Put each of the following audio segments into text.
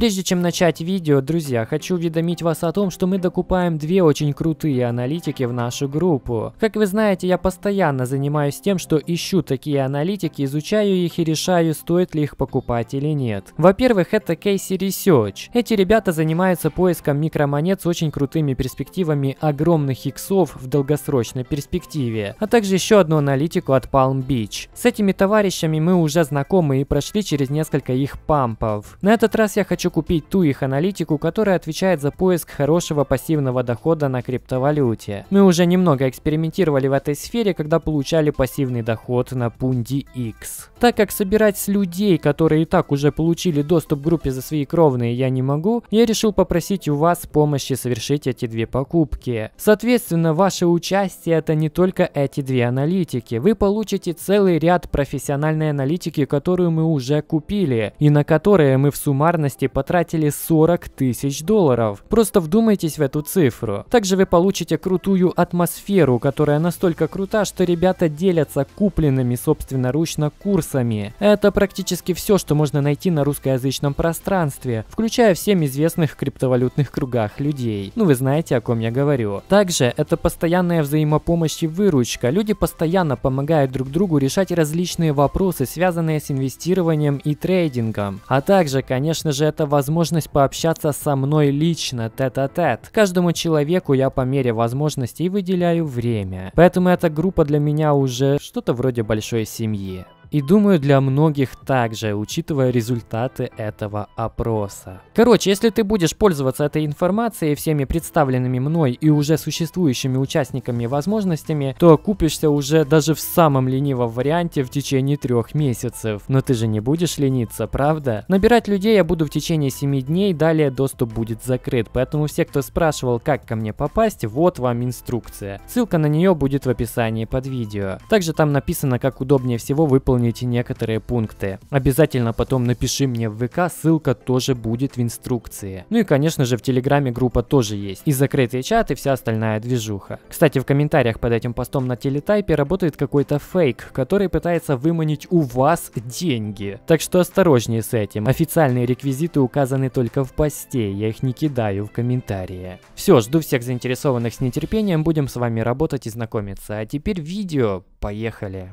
Прежде чем начать видео, друзья, хочу уведомить вас о том, что мы докупаем две очень крутые аналитики в нашу группу. Как вы знаете, я постоянно занимаюсь тем, что ищу такие аналитики, изучаю их и решаю, стоит ли их покупать или нет. Во-первых, это Casey Research. Эти ребята занимаются поиском микромонет с очень крутыми перспективами огромных иксов в долгосрочной перспективе, а также еще одну аналитику от Palm Beach. С этими товарищами мы уже знакомы и прошли через несколько их пампов. На этот раз я хочу купить ту их аналитику, которая отвечает за поиск хорошего пассивного дохода на криптовалюте. Мы уже немного экспериментировали в этой сфере, когда получали пассивный доход на Pundi X. Так как собирать с людей, которые и так уже получили доступ к группе за свои кровные, я не могу, я решил попросить у вас помощи совершить эти две покупки. Соответственно, ваше участие — это не только эти две аналитики. Вы получите целый ряд профессиональной аналитики, которую мы уже купили, и на которые мы в суммарности потратили 40 000 долларов. Просто вдумайтесь в эту цифру. Также вы получите крутую атмосферу, которая настолько крута, что ребята делятся купленными собственноручно курсами. Это практически все, что можно найти на русскоязычном пространстве, включая всем известных в криптовалютных кругах людей. Ну, вы знаете, о ком я говорю. Также это постоянная взаимопомощь и выручка. Люди постоянно помогают друг другу решать различные вопросы, связанные с инвестированием и трейдингом. А также, конечно же, это возможность пообщаться со мной лично, тет-а-тет. Каждому человеку я по мере возможностей выделяю время. Поэтому эта группа для меня уже что-то вроде большой семьи. И думаю, для многих также, учитывая результаты этого опроса. Короче, если ты будешь пользоваться этой информацией, всеми представленными мной и уже существующими участниками возможностями, то окупишься уже даже в самом ленивом варианте в течение 3 месяцев. Но ты же не будешь лениться, правда? Набирать людей я буду в течение 7 дней, далее доступ будет закрыт. Поэтому все, кто спрашивал, как ко мне попасть, вот вам инструкция. Ссылка на нее будет в описании под видео. Также там написано, как удобнее всего выполнить некоторые пункты. Обязательно потом напиши мне в ВК, ссылка тоже будет в инструкции. Ну и, конечно же, в Телеграме группа тоже есть. И закрытый чат, и вся остальная движуха. Кстати, в комментариях под этим постом на телетайпе работает какой-то фейк, который пытается выманить у вас деньги. Так что осторожнее с этим. Официальные реквизиты указаны только в посте, я их не кидаю в комментарии. Все, жду всех заинтересованных с нетерпением, будем с вами работать и знакомиться. А теперь видео, поехали.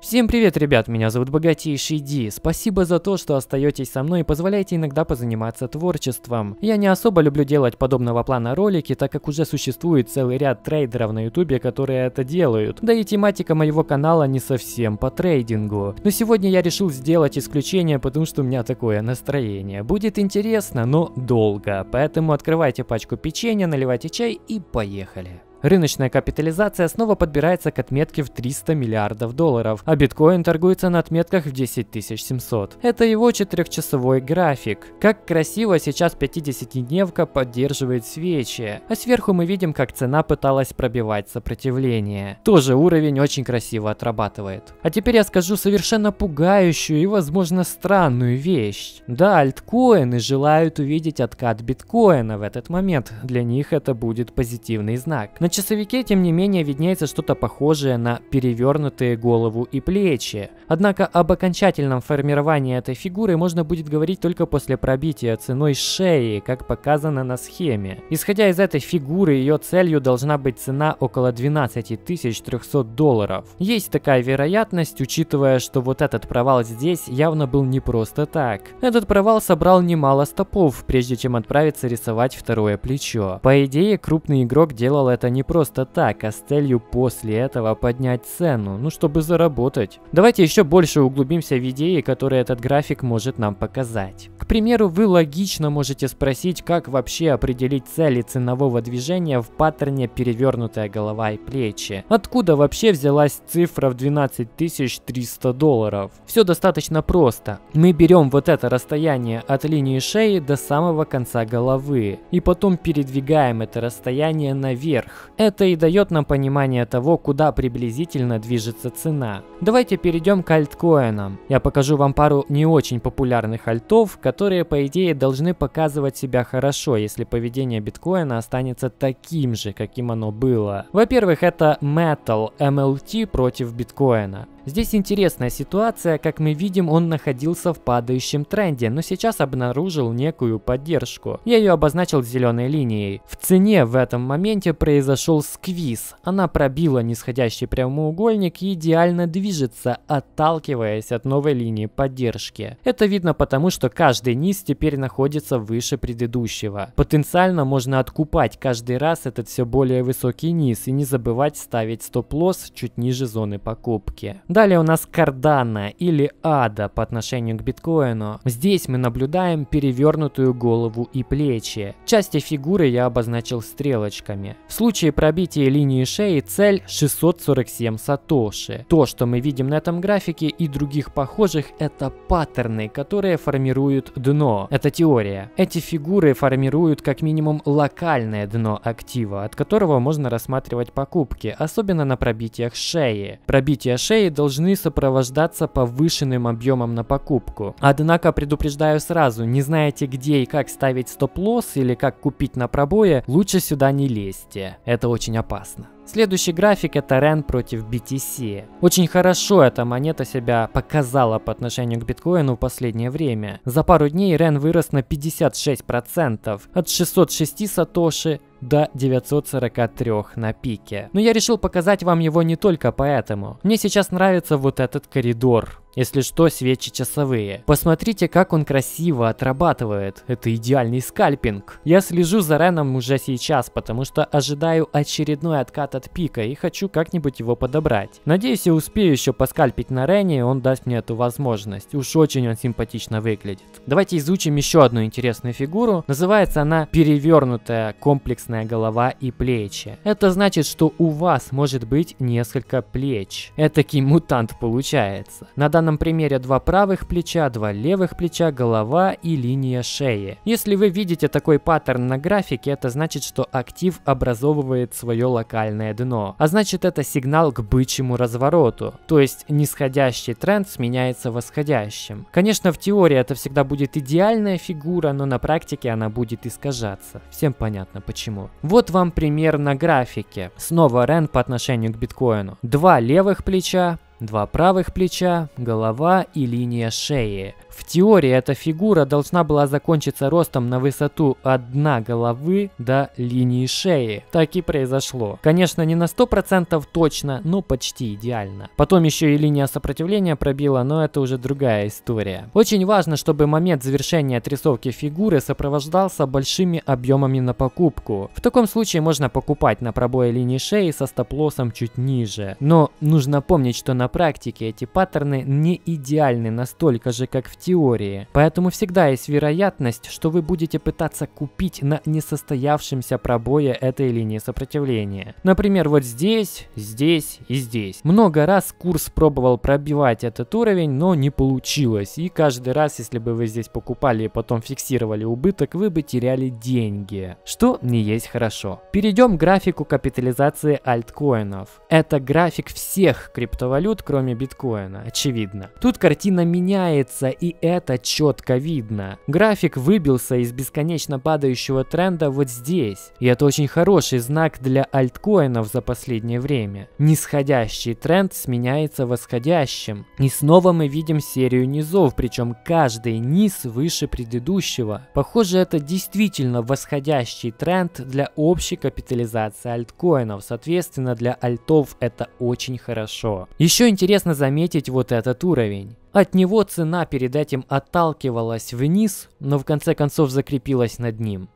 Всем привет, ребят, меня зовут Богатейший Ди. Спасибо за то, что остаетесь со мной и позволяете иногда позаниматься творчеством. Я не особо люблю делать подобного плана ролики, так как уже существует целый ряд трейдеров на ютубе, которые это делают. Да и тематика моего канала не совсем по трейдингу. Но сегодня я решил сделать исключение, потому что у меня такое настроение. Будет интересно, но долго. Поэтому открывайте пачку печенья, наливайте чай и поехали. Рыночная капитализация снова подбирается к отметке в 300 миллиардов долларов, а биткоин торгуется на отметках в 10700. Это его 4-часовой график. Как красиво сейчас 50-дневка поддерживает свечи, а сверху мы видим, как цена пыталась пробивать сопротивление. Тоже уровень очень красиво отрабатывает. А теперь я скажу совершенно пугающую и, возможно, странную вещь. Да, альткоины желают увидеть откат биткоина в этот момент, для них это будет позитивный знак. На часовике, тем не менее, виднеется что-то похожее на перевернутые голову и плечи. Однако об окончательном формировании этой фигуры можно будет говорить только после пробития ценой шеи, как показано на схеме. Исходя из этой фигуры, ее целью должна быть цена около 12300 долларов. Есть такая вероятность, учитывая, что вот этот провал здесь явно был не просто так. Этот провал собрал немало стопов, прежде чем отправиться рисовать второе плечо. По идее, крупный игрок делал это не просто так, а с целью после этого поднять цену, ну чтобы заработать. Давайте еще больше углубимся в идеи, которые этот график может нам показать. К примеру, вы логично можете спросить, как вообще определить цели ценового движения в паттерне перевернутая голова и плечи. Откуда вообще взялась цифра в 12300 долларов? Все достаточно просто. Мы берем вот это расстояние от линии шеи до самого конца головы и потом передвигаем это расстояние наверх. Это и дает нам понимание того, куда приблизительно движется цена. Давайте перейдем к альткоинам. Я покажу вам пару не очень популярных альтов, которые по идее должны показывать себя хорошо, если поведение биткоина останется таким же, каким оно было. Во-первых, это Metal, MLT против биткоина. Здесь интересная ситуация, как мы видим, он находился в падающем тренде, но сейчас обнаружил некую поддержку. Я ее обозначил зеленой линией. В цене в этом моменте произошел сквиз. Она пробила нисходящий прямоугольник и идеально движется, отталкиваясь от новой линии поддержки. Это видно потому, что каждый низ теперь находится выше предыдущего. Потенциально можно откупать каждый раз этот все более высокий низ и не забывать ставить стоп-лосс чуть ниже зоны покупки. Далее у нас Cardana или ADA по отношению к биткоину. Здесь мы наблюдаем перевернутую голову и плечи. Части фигуры я обозначил стрелочками. В случае пробития линии шеи цель 647 сатоши. То, что мы видим на этом графике и других похожих, это паттерны, которые формируют дно. Это теория. Эти фигуры формируют как минимум локальное дно актива, от которого можно рассматривать покупки, особенно на пробитиях шеи. Пробитие шеи должны сопровождаться повышенным объемом на покупку. Однако предупреждаю сразу, не знаете где и как ставить стоп-лосс или как купить на пробое, лучше сюда не лезьте. Это очень опасно. Следующий график это REN против BTC. Очень хорошо эта монета себя показала по отношению к биткоину в последнее время. За пару дней REN вырос на 56%, от 606 сатоши до 943 на пике. Но я решил показать вам его не только поэтому. Мне сейчас нравится вот этот коридор. Если что, свечи часовые. Посмотрите, как он красиво отрабатывает. Это идеальный скальпинг. Я слежу за Реном уже сейчас, потому что ожидаю очередной откат от пика и хочу как-нибудь его подобрать. Надеюсь, я успею еще поскальпить на Рене, и он даст мне эту возможность. Уж очень он симпатично выглядит. Давайте изучим еще одну интересную фигуру. Называется она перевернутая комплексная голова и плечи. Это значит, что у вас может быть несколько плеч. Этакий мутант получается. На данном примере два правых плеча, два левых плеча, голова и линия шеи. Если вы видите такой паттерн на графике, это значит, что актив образовывает свое локальное дно. А значит, это сигнал к бычьему развороту. То есть нисходящий тренд сменяется восходящим. Конечно, в теории это всегда будет идеальная фигура, но на практике она будет искажаться. Всем понятно почему. Вот вам пример на графике. Снова REN по отношению к биткоину. Два левых плеча, два правых плеча, голова и линия шеи. В теории эта фигура должна была закончиться ростом на высоту от дна головы до линии шеи. Так и произошло. Конечно, не на 100% точно, но почти идеально. Потом еще и линия сопротивления пробила, но это уже другая история. Очень важно, чтобы момент завершения отрисовки фигуры сопровождался большими объемами на покупку. В таком случае можно покупать на пробое линии шеи со стоп-лоссом чуть ниже. Но нужно помнить, что на практике эти паттерны не идеальны настолько же, как в теории, поэтому всегда есть вероятность, что вы будете пытаться купить на несостоявшемся пробое этой линии сопротивления. Например, вот здесь, здесь и здесь. Много раз курс пробовал пробивать этот уровень, но не получилось, и каждый раз, если бы вы здесь покупали и потом фиксировали убыток, вы бы теряли деньги, что не есть хорошо. Перейдем к графику капитализации альткоинов. Это график всех криптовалют, кроме биткоина, очевидно. Тут картина меняется, и это четко видно. График выбился из бесконечно падающего тренда вот здесь. И это очень хороший знак для альткоинов за последнее время. Нисходящий тренд сменяется восходящим. И снова мы видим серию низов, причем каждый низ выше предыдущего. Похоже, это действительно восходящий тренд для общей капитализации альткоинов. Соответственно, для альтов это очень хорошо. Еще интересно заметить вот этот уровень. От него цена перед этим отталкивалась вниз, но в конце концов закрепилась над ним.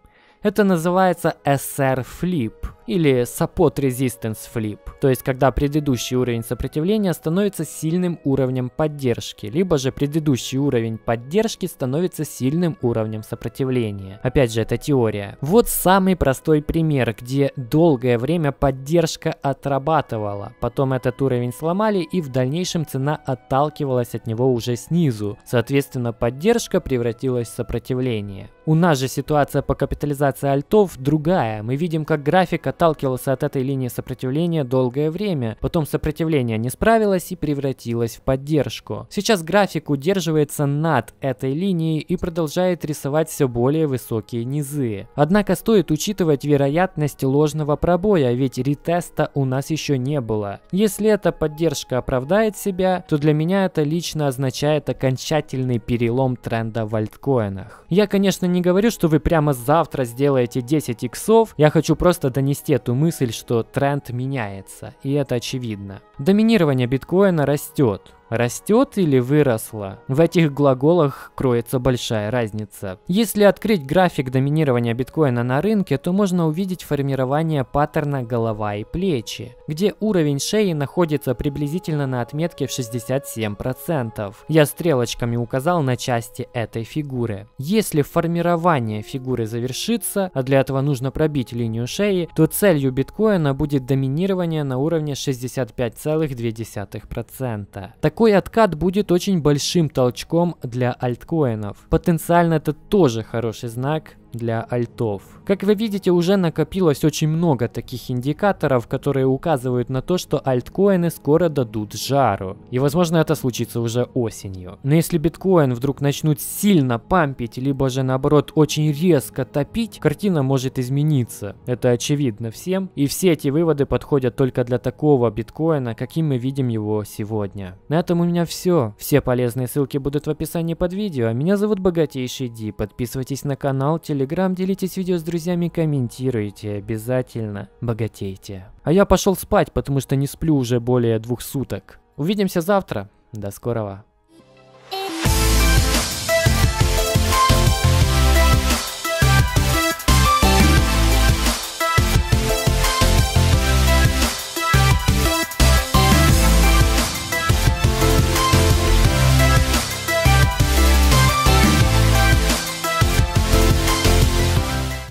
Это называется SR Flip или Support Resistance Flip, то есть когда предыдущий уровень сопротивления становится сильным уровнем поддержки, либо же предыдущий уровень поддержки становится сильным уровнем сопротивления. Опять же, это теория. Вот самый простой пример, где долгое время поддержка отрабатывала, потом этот уровень сломали и в дальнейшем цена отталкивалась от него уже снизу, соответственно поддержка превратилась в сопротивление. У нас же ситуация по капитализации альтов другая, мы видим, как график отталкивался от этой линии сопротивления долгое время, потом сопротивление не справилось и превратилось в поддержку. Сейчас график удерживается над этой линией и продолжает рисовать все более высокие низы. Однако стоит учитывать вероятность ложного пробоя, ведь ретеста у нас еще не было. Если эта поддержка оправдает себя, то для меня это лично означает окончательный перелом тренда в альткоинах. Я, конечно, не говорю, что вы прямо завтра сделаете 10 иксов, я хочу просто донести эту мысль, что тренд меняется, и это очевидно. Доминирование биткоина растет. Растет или выросло? В этих глаголах кроется большая разница. Если открыть график доминирования биткоина на рынке, то можно увидеть формирование паттерна голова и плечи, где уровень шеи находится приблизительно на отметке в 67%. Я стрелочками указал на части этой фигуры. Если формирование фигуры завершится, а для этого нужно пробить линию шеи, то целью биткоина будет доминирование на уровне 65,2%. Такой откат будет очень большим толчком для альткоинов. Потенциально это тоже хороший знак для альтов. Как вы видите, уже накопилось очень много таких индикаторов, которые указывают на то, что альткоины скоро дадут жару. И возможно это случится уже осенью. Но если биткоин вдруг начнут сильно пампить, либо же наоборот очень резко топить, картина может измениться. Это очевидно всем. И все эти выводы подходят только для такого биткоина, каким мы видим его сегодня. На этом у меня все. Все полезные ссылки будут в описании под видео. Меня зовут Богатейший Ди. Подписывайтесь на канал, Telegram, делитесь видео с друзьями, комментируйте, обязательно богатейте. А я пошел спать, потому что не сплю уже более 2 суток. Увидимся завтра. До скорого.